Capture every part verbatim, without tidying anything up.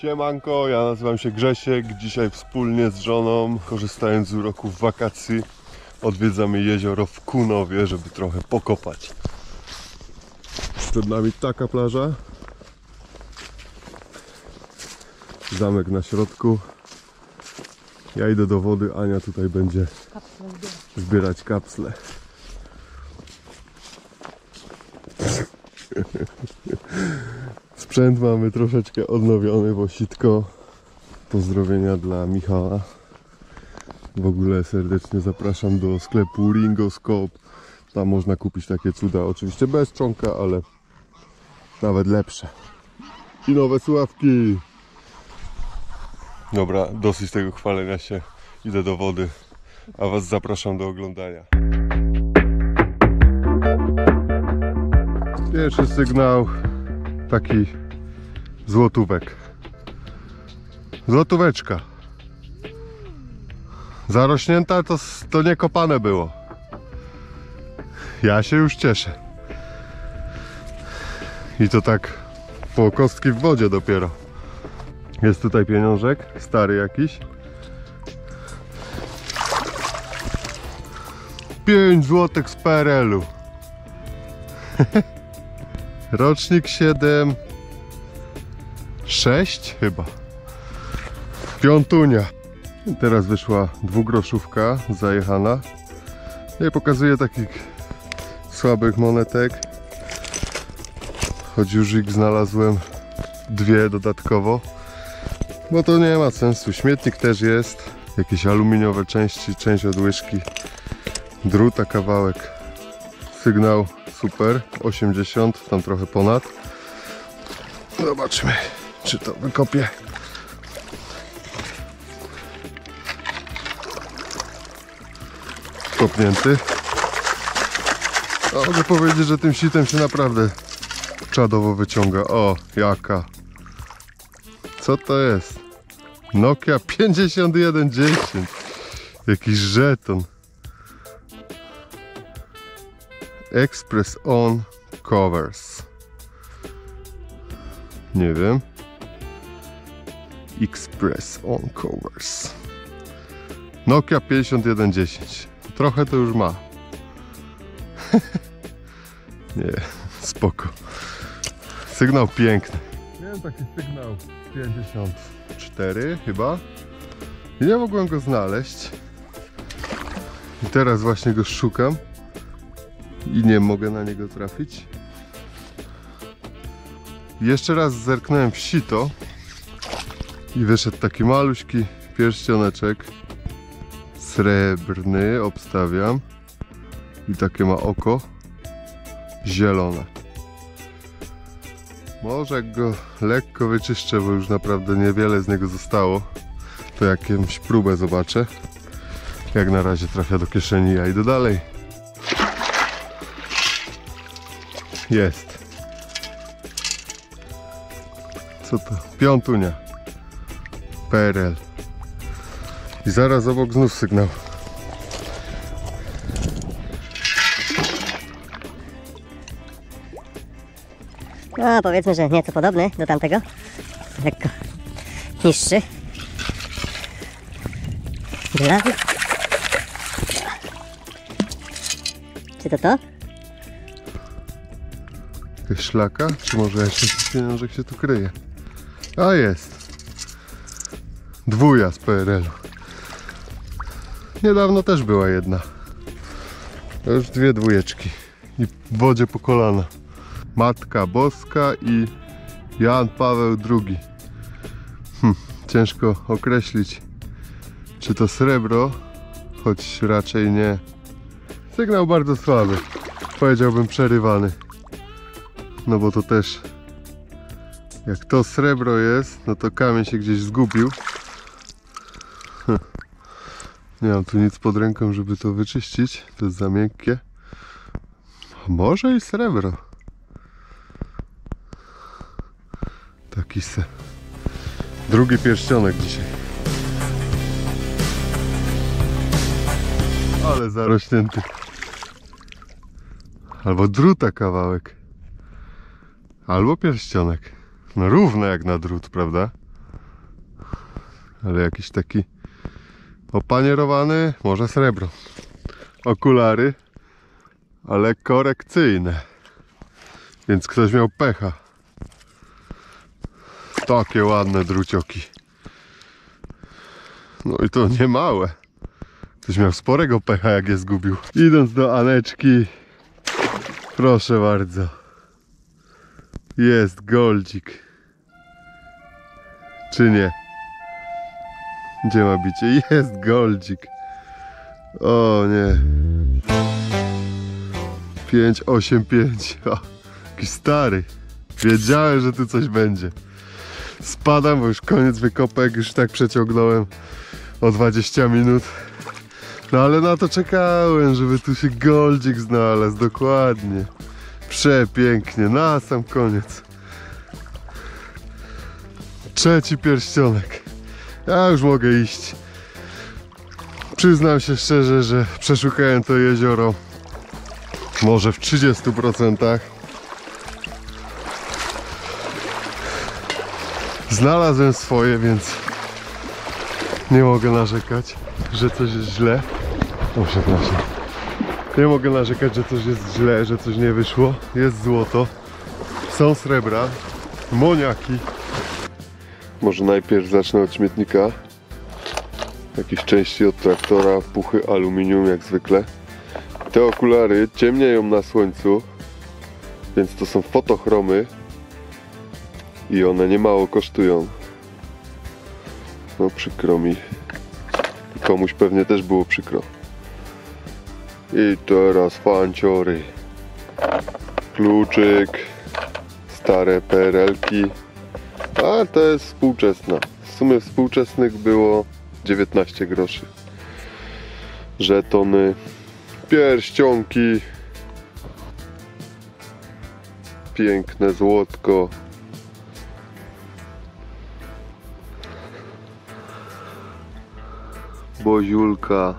Siemanko, ja nazywam się Grzesiek. Dzisiaj wspólnie z żoną, korzystając z uroków wakacji, odwiedzamy jezioro w Kunowie, żeby trochę pokopać. Przed nami taka plaża. Zamek na środku. Ja idę do wody, Ania tutaj będzie zbierać kapsle. Sprzęt mamy troszeczkę odnowiony, bo sitko. Pozdrowienia dla Michała. W ogóle serdecznie zapraszam do sklepu Ringoscope. Tam można kupić takie cuda, oczywiście bez czonka, ale nawet lepsze. I nowe sławki. Dobra, dosyć tego chwalenia się. Idę do wody, a was zapraszam do oglądania. Pierwszy sygnał, taki złotówek. Złotóweczka. Zarośnięta to, to nie kopane było. Ja się już cieszę. I to tak po kostki w wodzie dopiero. Jest tutaj pieniążek, stary jakiś. pięć złotych z P R L-u. Rocznik siedem sześć chyba. Piątunia. Teraz wyszła dwugroszówka zajechana. Ja pokazuję takich słabych monetek. Choć już ich znalazłem dwie dodatkowo. Bo to nie ma sensu. Śmietnik też jest. Jakieś aluminiowe części, część od łyżki. Druta kawałek. Sygnał super. osiemdziesiąt, tam trochę ponad. Zobaczmy, czy to wykopię. Kopnięty. A mogę powiedzieć, że tym sitem się naprawdę czadowo wyciąga. O, jaka. Co to jest? Nokia pięćdziesiąt jeden dziesięć. Jakiś żeton. Express on covers. Nie wiem. Express on covers. Nokia pięćdziesiąt jeden dziesięć. Trochę to już ma. Nie, spoko. Sygnał piękny. Miałem taki sygnał pięćdziesiąt cztery chyba. I nie mogłem go znaleźć. I teraz właśnie go szukam. I nie mogę na niego trafić. Jeszcze raz zerknąłem w sito i wyszedł taki maluśki pierścioneczek srebrny, obstawiam, i takie ma oko zielone. Może jak go lekko wyczyszczę, bo już naprawdę niewiele z niego zostało, to jakąś próbę zobaczę. Jak na razie trafia do kieszeni, ja idę dalej. Jest. Co to? Piątunia. P R L. I zaraz obok znów sygnał. No powiedzmy, że nieco podobny do tamtego. Lekko niższy. Dla... Czy to to? Jakaś szlaka? Czy może jeszcze pieniążek się tu kryje? A jest! Dwuja z P R L-u. Niedawno też była jedna. To już dwie dwójeczki. I w wodzie po kolana. Matka Boska i Jan Paweł drugi. Hm, ciężko określić, czy to srebro, choć raczej nie. Sygnał bardzo słaby. Powiedziałbym przerywany. No bo to też, jak to srebro jest, no to kamień się gdzieś zgubił. Nie mam tu nic pod ręką, żeby to wyczyścić. To jest za miękkie. Może i srebro. Taki se. Drugi pierścionek dzisiaj. Ale zarośnięty. Albo druta kawałek. Albo pierścionek. No równo jak na drut, prawda? ale jakiś taki opanierowany, może srebro. Okulary, ale korekcyjne, więc ktoś miał pecha. Takie ładne drucioki. No i to nie małe. Ktoś miał sporego pecha, jak je zgubił. Idąc do Aneczki, proszę bardzo, jest goldzik. Czy nie? Gdzie ma bicie? Jest goldzik. O nie. pięć osiem pięć. O, jakiś stary. Wiedziałem, że tu coś będzie. Spadam, bo już koniec wykopek. Już tak przeciągnąłem o dwadzieścia minut. No ale na to czekałem, żeby tu się goldzik znalazł. Dokładnie. Przepięknie. Na sam koniec. Trzeci pierścionek. Ja już mogę iść. Przyznam się szczerze, że przeszukałem to jezioro może w trzydziestu procentach. Znalazłem swoje, więc nie mogę narzekać, że coś jest źle. O, przepraszam. Nie mogę narzekać, że coś jest źle, że coś nie wyszło. Jest złoto. Są srebra. Moniaki. Może najpierw zacznę od śmietnika. Jakieś części od traktora, puchy, aluminium jak zwykle. Te okulary ciemnieją na słońcu, więc to są fotochromy i one niemało kosztują. No przykro mi. Komuś pewnie też było przykro. I teraz fanciory. Kluczyk. Stare P R L-ki. A to jest współczesna. W sumie współczesnych było dziewiętnaście groszy. Żetony. Pierścionki. Piękne złotko. Boziulka.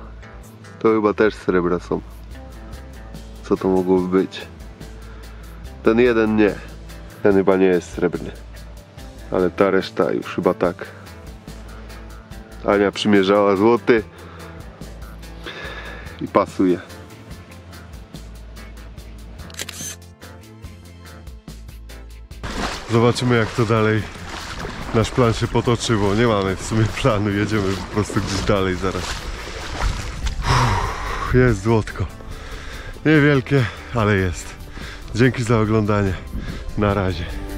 To chyba też srebra są. Co to mogło być? Ten jeden nie. Ten chyba nie jest srebrny. Ale ta reszta już chyba tak. Ania przymierzała złoty i pasuje. Zobaczymy, jak to dalej nasz plan się potoczy, bo nie mamy w sumie planu, jedziemy po prostu gdzieś dalej zaraz. Uff, jest złotko. Niewielkie, ale jest. Dzięki za oglądanie. Na razie.